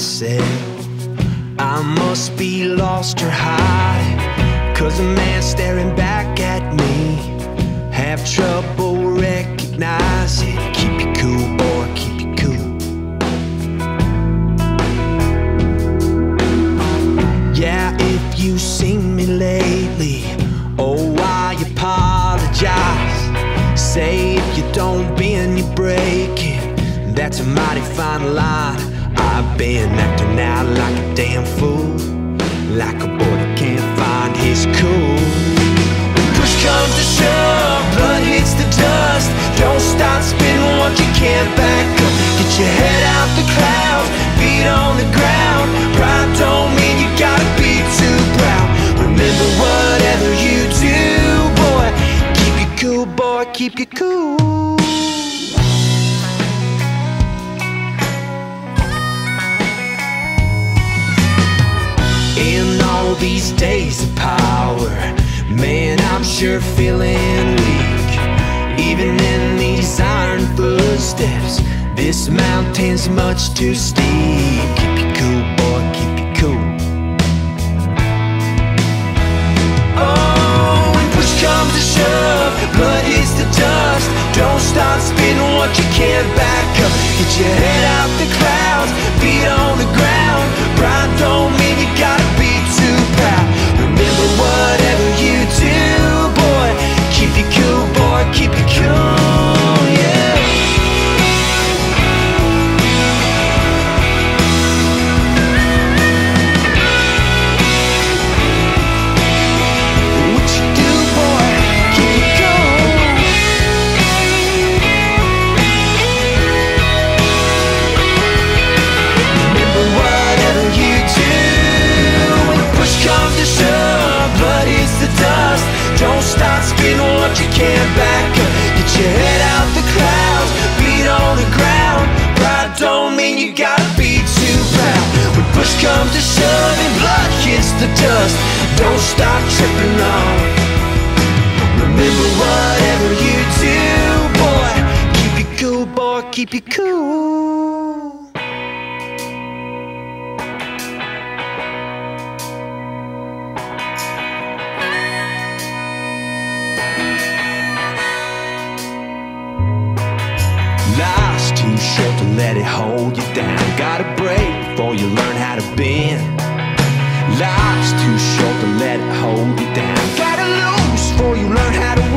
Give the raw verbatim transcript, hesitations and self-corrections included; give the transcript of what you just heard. myself. I must be lost or high, 'cause the man staring back at me, have trouble recognizing. Keep it cool, boy, keep it cool. Yeah, if you seen me lately, oh, I apologize. Say if you don't bend, you break it. That's a mighty fine line. I've been acting out like a damn fool, like a boy that can't find his cool. Push comes to shove, blood hits the dust. Don't stop spinning what you can't back up. Get your head out the clouds, beat on the ground. Pride don't mean you gotta be too proud. Remember whatever you do, boy, keep you cool, boy, keep you cool. In all these days of power, man, I'm sure feeling weak. Even in these iron footsteps, this mountain's much too steep. Keep it cool, boy, keep it cool. Oh, when push comes to shove, blood hits the dust. Don't start spinning what you can't back up. Get your head out the clouds, beat on the ground. Pride don't mean you gotta be too proud. Remember whatever you do, boy, keep you cool, boy, keep you cool, yeah. Don't stop spinning what you can't back up. Get your head out the clouds, beat on the ground. Pride don't mean you gotta be too proud. When push comes to shove and blood hits the dust, don't stop tripping on. Remember whatever you do, boy, keep you cool, boy, keep you cool. Life's too short to let it hold you down. Gotta break before you learn how to bend. Life's too short to let it hold you down. Gotta lose before you learn how to win.